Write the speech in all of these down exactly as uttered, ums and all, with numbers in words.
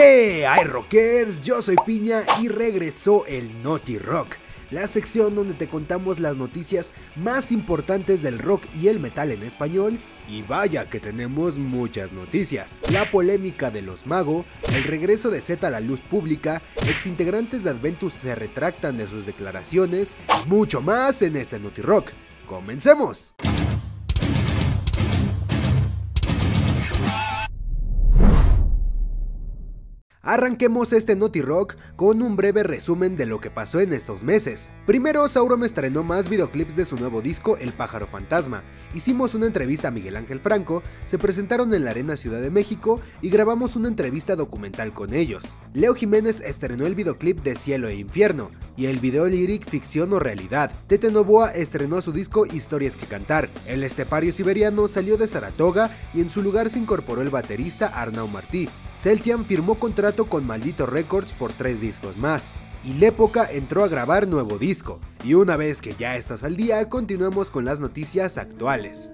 ¿Qué hay, rockers? Yo soy Piña y regresó el NotiRock, la sección donde te contamos las noticias más importantes del rock y el metal en español, y vaya que tenemos muchas noticias. La polémica de Los Magos, el regreso de Zeta a la luz pública, exintegrantes de Adventus se retractan de sus declaraciones, y mucho más en este NotiRock. ¡Comencemos! Arranquemos este NotiRock con un breve resumen de lo que pasó en estos meses. Primero, Saurom estrenó más videoclips de su nuevo disco El Pájaro Fantasma. Hicimos una entrevista a Miguel Ángel Franco, se presentaron en la Arena Ciudad de México y grabamos una entrevista documental con ellos. Leo Jiménez estrenó el videoclip de Cielo e Infierno y el video lyric Ficción o Realidad. Tete Novoa estrenó su disco Historias que Cantar. El Estepario Siberiano salió de Saratoga y en su lugar se incorporó el baterista Arnau Martí. Celtian firmó contrato con Maldito Records por tres discos más, y L'Época entró a grabar nuevo disco. Y una vez que ya estás al día, continuemos con las noticias actuales.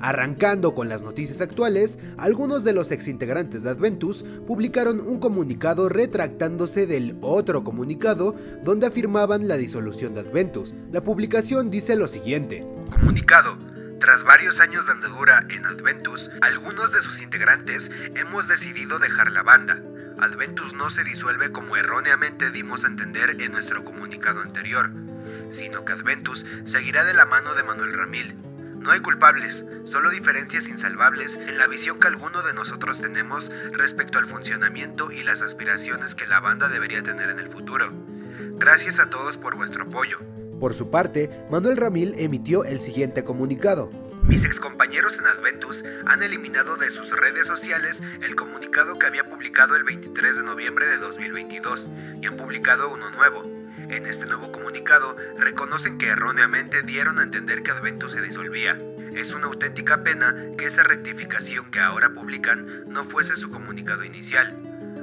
Arrancando con las noticias actuales, algunos de los exintegrantes de Adventus publicaron un comunicado retractándose del otro comunicado donde afirmaban la disolución de Adventus. La publicación dice lo siguiente: comunicado. Tras varios años de andadura en Adventus, algunos de sus integrantes hemos decidido dejar la banda. Adventus no se disuelve como erróneamente dimos a entender en nuestro comunicado anterior, sino que Adventus seguirá de la mano de Manuel Ramil. No hay culpables, solo diferencias insalvables en la visión que alguno de nosotros tenemos respecto al funcionamiento y las aspiraciones que la banda debería tener en el futuro. Gracias a todos por vuestro apoyo. Por su parte, Manuel Ramil emitió el siguiente comunicado. Mis excompañeros en Adventus han eliminado de sus redes sociales el comunicado que había publicado el veintitrés de noviembre de dos mil veintidós y han publicado uno nuevo. En este nuevo comunicado reconocen que erróneamente dieron a entender que Adventus se disolvía. Es una auténtica pena que esa rectificación que ahora publican no fuese su comunicado inicial.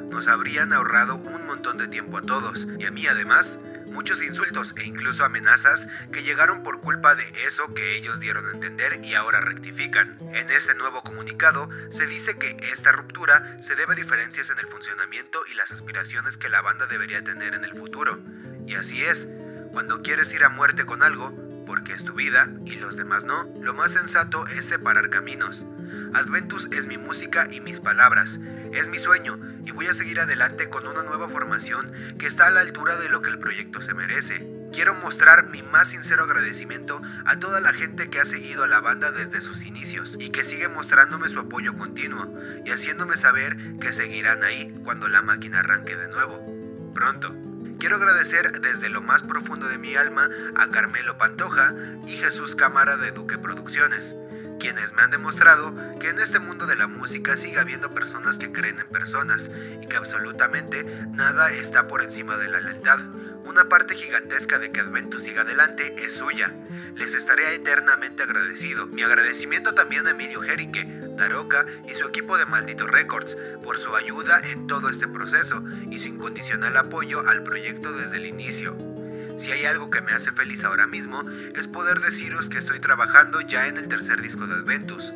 Nos habrían ahorrado un montón de tiempo a todos y a mí además. Muchos insultos e incluso amenazas que llegaron por culpa de eso que ellos dieron a entender y ahora rectifican. En este nuevo comunicado se dice que esta ruptura se debe a diferencias en el funcionamiento y las aspiraciones que la banda debería tener en el futuro. Y así es, cuando quieres ir a muerte con algo, porque es tu vida y los demás no, lo más sensato es separar caminos. Adventus es mi música y mis palabras, es mi sueño y voy a seguir adelante con una nueva formación que está a la altura de lo que el proyecto se merece. Quiero mostrar mi más sincero agradecimiento a toda la gente que ha seguido a la banda desde sus inicios y que sigue mostrándome su apoyo continuo y haciéndome saber que seguirán ahí cuando la máquina arranque de nuevo. Pronto. Quiero agradecer desde lo más profundo de mi alma a Carmelo Pantoja y Jesús Cámara de Duque Producciones, quienes me han demostrado que en este mundo de la música sigue habiendo personas que creen en personas y que absolutamente nada está por encima de la lealtad. Una parte gigantesca de que Adventus siga adelante es suya. Les estaré eternamente agradecido. Mi agradecimiento también a Emilio Jerique, Taroca y su equipo de Maldito Records por su ayuda en todo este proceso y su incondicional apoyo al proyecto desde el inicio. Si hay algo que me hace feliz ahora mismo es poder deciros que estoy trabajando ya en el tercer disco de Adventus.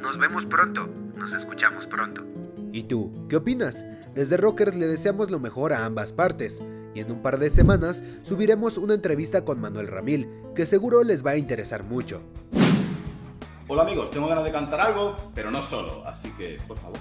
Nos vemos pronto, nos escuchamos pronto. ¿Y tú, qué opinas? Desde Rockers le deseamos lo mejor a ambas partes y en un par de semanas subiremos una entrevista con Manuel Ramil que seguro les va a interesar mucho. Hola amigos, tengo ganas de cantar algo, pero no solo, así que por favor.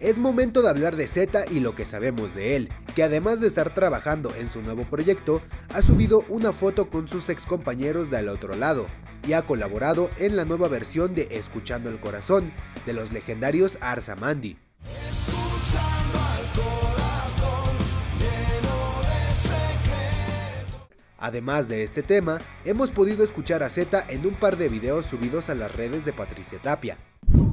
Es momento de hablar de Zeta y lo que sabemos de él, que además de estar trabajando en su nuevo proyecto, ha subido una foto con sus excompañeros del otro lado y ha colaborado en la nueva versión de Escuchando el Corazón, de los legendarios Arzamandi. Además de este tema, hemos podido escuchar a Zeta en un par de videos subidos a las redes de Patricia Tapia.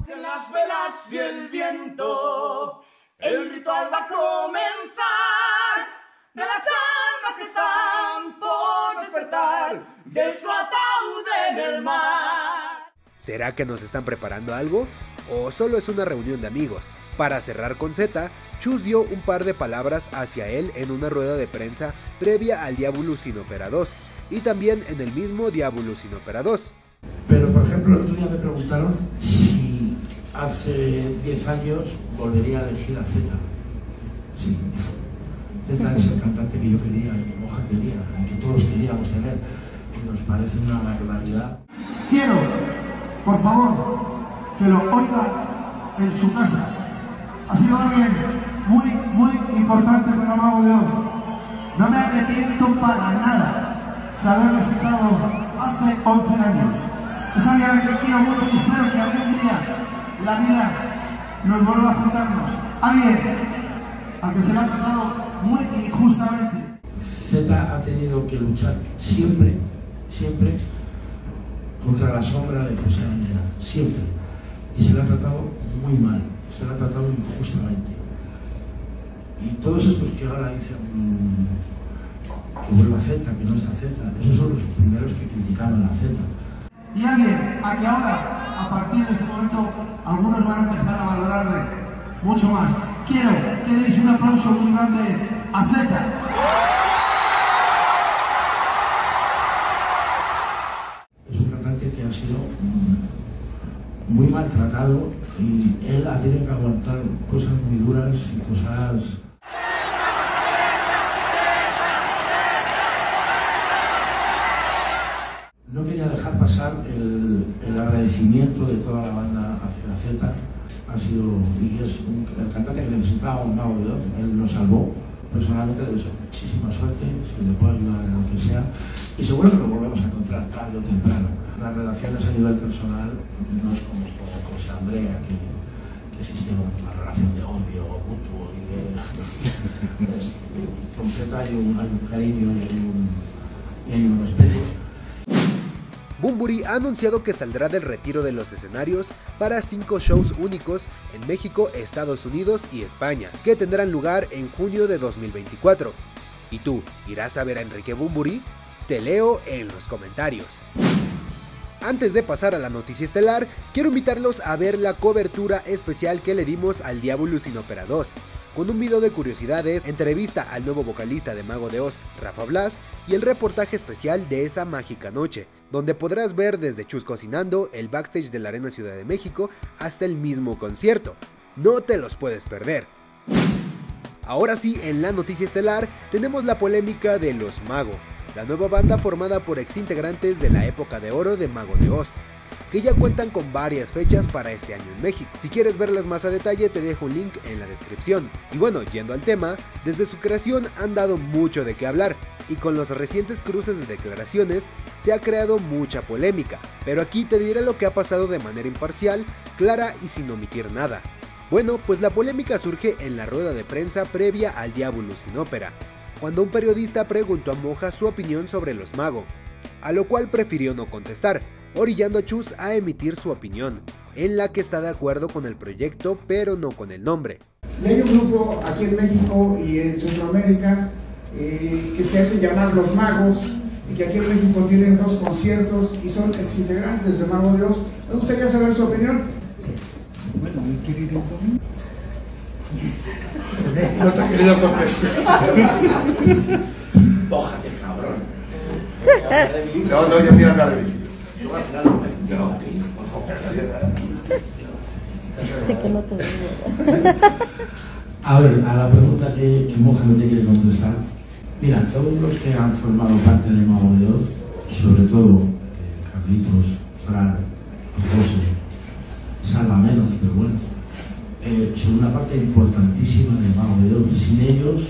Las velas y el viento, el ritual va a comenzar, de las almas que están por despertar, de su ataúd en el mar. ¿Será que nos están preparando algo? ¿O solo es una reunión de amigos? Para cerrar con Zeta, Chus dio un par de palabras hacia él en una rueda de prensa previa al Diabolus in Opera dos y también en el mismo Diabolus in Opera dos. Pero por ejemplo, el otro día me preguntaron si hace diez años volvería a elegir a Zeta. Sí. Zeta es el cantante que yo quería, el que Moja quería, el que todos queríamos tener. Nos parece una barbaridad. Quiero, por favor, que lo oigan en su casa. Ha sido alguien muy, muy importante para Mago de Oz. No me arrepiento para nada de haberlo escuchado hace once años. Es alguien al que quiero mucho y espero que algún día la vida nos vuelva a juntarnos. Alguien al que se le ha tratado muy injustamente. Zeta ha tenido que luchar siempre, siempre contra la sombra de José Ángela, siempre. Y se le ha tratado muy mal, se le ha tratado injustamente. Y todos estos que ahora dicen mmm, que vuelva Zeta, que no está Zeta, esos son los primeros que criticaron a Zeta. Y alguien a que ahora, a partir de este momento, algunos van a empezar a valorarle mucho más. Quiero que deis un aplauso muy grande a Zeta. Es un cantante que ha sido muy maltratado y él ha tenido que aguantar cosas muy duras y cosas... No quería dejar pasar el, el agradecimiento de toda la banda hacia la Zeta. Ha sido, y es un, el cantante que necesitaba un Mago de Oz, él lo salvó. Personalmente le deseo muchísima suerte, si le puedo ayudar en lo que sea. Y seguro que lo volvemos a encontrar tarde o temprano. Las relaciones a nivel personal no es como José Andrea, que, que existe una relación de odio mutuo y de... de, de, de con Zeta hay un, hay un cariño y hay un, y hay un respeto. Bunbury ha anunciado que saldrá del retiro de los escenarios para cinco shows únicos en México, Estados Unidos y España, que tendrán lugar en junio de dos mil veinticuatro. ¿Y tú, irás a ver a Enrique Bunbury? Te leo en los comentarios. Antes de pasar a la noticia estelar, quiero invitarlos a ver la cobertura especial que le dimos al Diabolus in Opera dos, con un video de curiosidades, entrevista al nuevo vocalista de Mago de Oz, Rafa Blas, y el reportaje especial de esa mágica noche, donde podrás ver desde Chus cocinando, el backstage de la Arena Ciudad de México, hasta el mismo concierto. No te los puedes perder. Ahora sí, en la noticia estelar, tenemos la polémica de Los Magos, la nueva banda formada por exintegrantes de la época de oro de Mago de Oz, que ya cuentan con varias fechas para este año en México. Si quieres verlas más a detalle, te dejo un link en la descripción. Y bueno, yendo al tema, desde su creación han dado mucho de qué hablar, y con los recientes cruces de declaraciones se ha creado mucha polémica, pero aquí te diré lo que ha pasado de manera imparcial, clara y sin omitir nada. Bueno, pues la polémica surge en la rueda de prensa previa al Diabolus in Opera, cuando un periodista preguntó a Moja su opinión sobre Los Magos, a lo cual prefirió no contestar, orillando a Chus a emitir su opinión, en la que está de acuerdo con el proyecto, pero no con el nombre. Hay un grupo aquí en México y en Centroamérica eh, que se hace llamar Los Magos, y que aquí en México tienen dos conciertos y son exintegrantes de Mago de Oz. ¿Me gustaría saber su opinión? Bueno, yo quiero ir conmigo. No te he querido contestar. Bójate, cabrón. No, no, yo quiero hablar de mí. A ver, a la pregunta que, que Moja no te quiere contestar. Mira, todos los que han formado parte de Mago de Oz, sobre todo eh, Carlitos, Fran, José, Salva menos, pero bueno, eh, son una parte importantísima de Mago de Oz. Sin ellos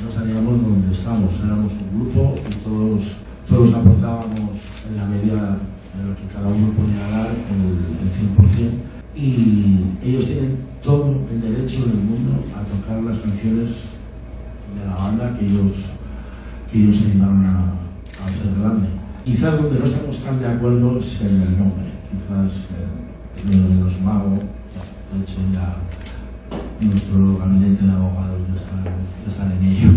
no estaríamos donde estamos. Éramos un grupo y todos, todos aportábamos en la medida de lo que cada uno podía dar el, el cien por ciento. Y ellos tienen todo el derecho del mundo a tocar las canciones de la banda que ellos, que ellos se animaron a, a hacer grande. Quizás donde no estamos tan de acuerdo es en el nombre, quizás eh, de Los Magos. De hecho, ya nuestro gabinete de abogados ya están, ya están en ello,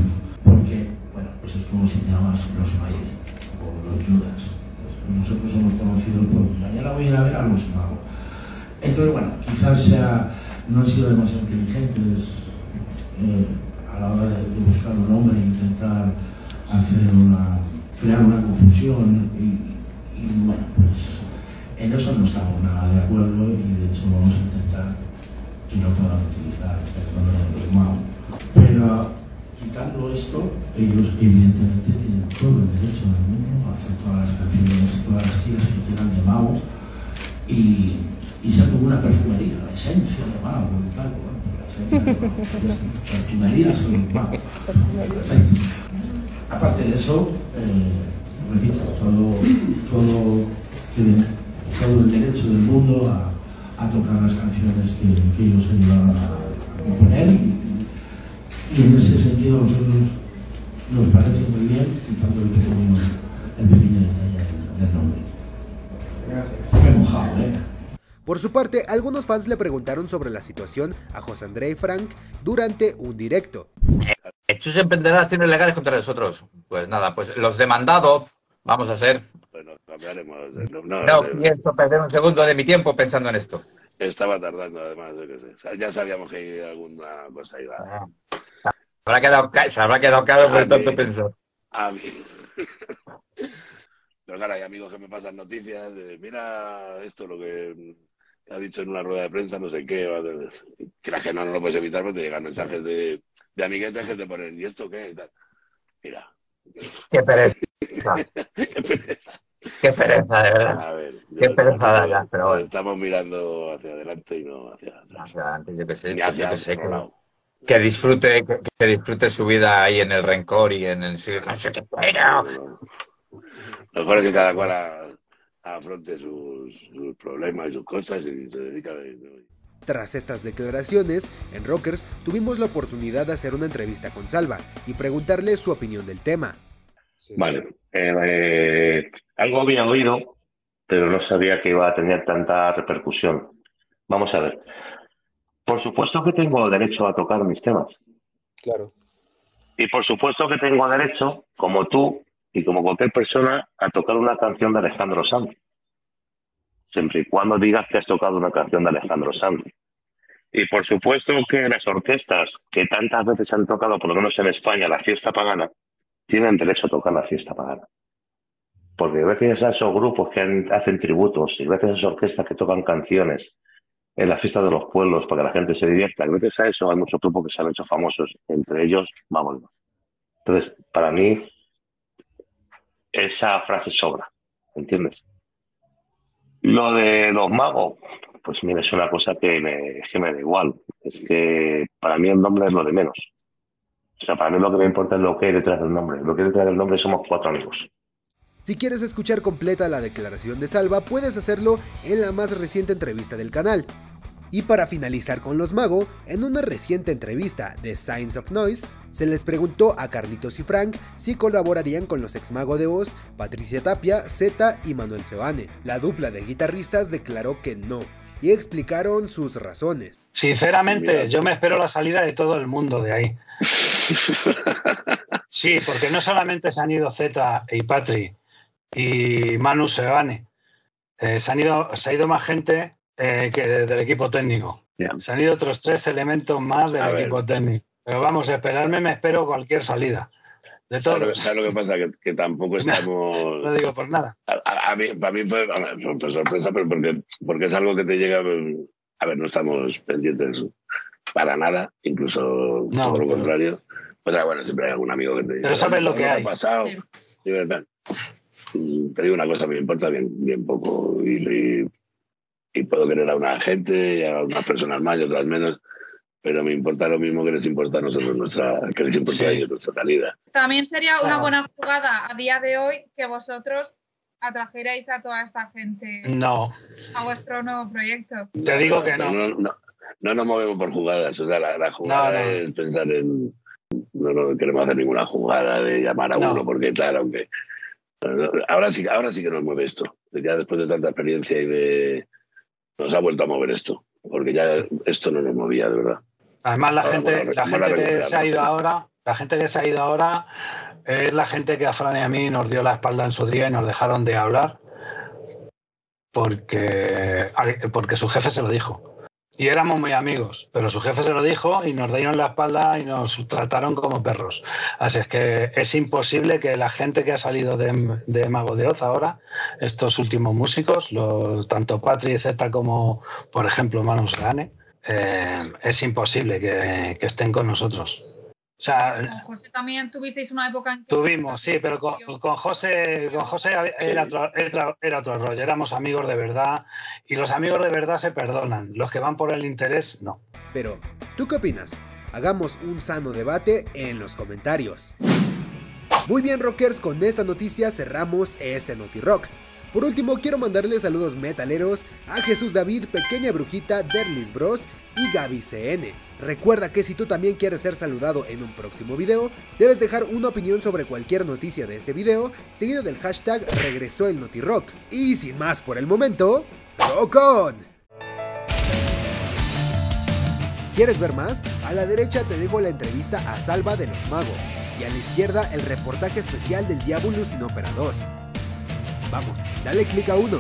porque bueno, pues es como si te llamas Los Maiden o Los Judas. Nosotros hemos conocido por mañana voy a ir a ver a Los Magos. Entonces, bueno, quizás sea, no han sido demasiado inteligentes eh, a la hora de, de buscar un nombre e intentar hacer una, crear una confusión. Y, y bueno, pues en eso no estamos nada de acuerdo y de hecho vamos a intentar ahora, quitando esto, ellos evidentemente tienen todo el derecho del mundo a hacer todas las canciones, todas las tiras que quieran de Mago y, y ser como una perfumería, la esencia de Mago y tal, ¿no? La esencia de Mago, las perfumerías son Mago. Perfecto. Aparte de eso, eh, repito, todo, todo, tienen todo el derecho del mundo a a tocar las canciones que, que ellos ayudaban a componer y, y en ese sentido nosotros nos parece muy bien quitando el pequeño, el pequeño detalle del nombre. Gracias. Me he mojado, ¿eh? Por su parte, algunos fans le preguntaron sobre la situación a José André y Frank durante un directo. Hechos emprenderán acciones legales contra nosotros. Pues nada, pues los demandados vamos a ser. Bueno, cambiaremos. No, no, no eh, pienso perder un segundo de mi tiempo pensando en esto. Estaba tardando, además, yo qué sé. Ya sabíamos que alguna cosa iba. Ah, habrá quedado, se habrá quedado claro por mí, tanto pensar. A mí. Pero claro, hay amigos que me pasan noticias de, mira esto, lo que ha dicho en una rueda de prensa, no sé qué. Creas que no, no lo puedes evitar, porque te llegan mensajes de, de amiguetas que te ponen, ¿y esto qué? Y tal. Mira. Qué pereza. Qué pereza. Qué pereza, de verdad. A ver, qué pereza de verdad, pero bueno. Estamos mirando hacia adelante y no hacia atrás. Hacia adelante, yo que sé. Ni hacia yo que, sé que, no. que disfrute, que, que disfrute su vida ahí en el rencor y en el no sé qué pero. Lo mejor es que cada cual a, afronte sus, sus problemas y sus cosas y se dedica a eso. Tras estas declaraciones, en Rockers tuvimos la oportunidad de hacer una entrevista con Salva y preguntarle su opinión del tema. Sí, vale, eh, eh, algo había oído, pero no sabía que iba a tener tanta repercusión. Vamos a ver. Por supuesto que tengo derecho a tocar mis temas. Claro. Y por supuesto que tengo derecho, como tú y como cualquier persona, a tocar una canción de Alejandro Sánchez. Siempre y cuando digas que has tocado una canción de Alejandro Sanz. Y por supuesto que las orquestas que tantas veces han tocado, por lo menos en España, la fiesta pagana, tienen derecho a tocar la fiesta pagana. Porque a veces esos grupos que han, hacen tributos, y a veces esas orquestas que tocan canciones en la fiesta de los pueblos para que la gente se divierta, y gracias a eso hay muchos grupos que se han hecho famosos, entre ellos, vámonos. Entonces, para mí, esa frase sobra, ¿entiendes? Lo de los magos, pues mira, es una cosa que me, que me da igual. Es que para mí el nombre es lo de menos. O sea, para mí lo que me importa es lo que hay detrás del nombre. Lo que hay detrás del nombre somos cuatro amigos. Si quieres escuchar completa la declaración de Salva, puedes hacerlo en la más reciente entrevista del canal. Y para finalizar con los magos, en una reciente entrevista de Science of Noise, se les preguntó a Carlitos y Frank si colaborarían con los ex Mago de Oz, Patricia Tapia, Zeta y Manuel Sebane. La dupla de guitarristas declaró que no, y explicaron sus razones. Sinceramente, yo me espero la salida de todo el mundo de ahí. Sí, porque no solamente se han ido Zeta y Patri y Manu Sebane, eh, se han ido, se ha ido más gente... Eh, que del equipo técnico. Yeah. Se han ido otros tres elementos más del a equipo ver. técnico. Pero vamos, esperarme, me espero cualquier salida. De todo. ¿Sabes lo que pasa? Que, que tampoco estamos... No digo por nada. A, a, a mí, para mí fue una sorpresa, pero porque, porque es algo que te llega... A ver, no estamos pendientes para nada, incluso no, todo pero... lo contrario. O sea, bueno, siempre hay algún amigo que te dice... Pero sabes lo que hay. Pasado. Sí. Te digo una cosa, me importa bien, bien poco y... y... Y puedo querer a una gente, a unas personas más y otras menos, pero me importa lo mismo que les importa a nosotros, nuestra, que les importa a ellos nuestra salida. También sería una buena jugada a día de hoy que vosotros atrajerais a toda esta gente no. a vuestro nuevo proyecto. Te digo que no. No, no, no, no nos movemos por jugadas, o sea, la, la jugada no, no. es pensar en... No, no queremos hacer ninguna jugada de llamar a no. uno, porque tal, aunque... Ahora sí, ahora sí que nos mueve esto, ya después de tanta experiencia y de... Nos ha vuelto a mover esto, porque ya esto no nos movía, de verdad. Además, la ahora, gente, bueno, la gente que se ha ido ahora, la gente que se ha ido ahora es la gente que a Fran y a mí nos dio la espalda en su día y nos dejaron de hablar porque, porque su jefe se lo dijo. Y éramos muy amigos, pero su jefe se lo dijo y nos dieron la espalda y nos trataron como perros. Así es que es imposible que la gente que ha salido de, de Mago de Oz ahora, estos últimos músicos, los, tanto Patri, Zeta como, por ejemplo, Manu Sebane, eh, es imposible que, que estén con nosotros. O sea, con José también tuvisteis una época en que... Tuvimos, sí, pero con, con José, con José era otro, era otro rollo, éramos amigos de verdad y los amigos de verdad se perdonan, los que van por el interés no. Pero, ¿tú qué opinas? Hagamos un sano debate en los comentarios. Muy bien, rockers, con esta noticia cerramos este NotiRock. Por último, quiero mandarles saludos metaleros a Jesús David, Pequeña Brujita, Derlis Bros y Gaby C N. Recuerda que si tú también quieres ser saludado en un próximo video, debes dejar una opinión sobre cualquier noticia de este video, seguido del hashtag regresó el NotiRock. Y sin más por el momento, ¡Rock on! ¿Quieres ver más? A la derecha te dejo la entrevista a Salva de Los Magos y a la izquierda el reportaje especial del Diabolus in Opera dos. Vamos, dale clic a uno.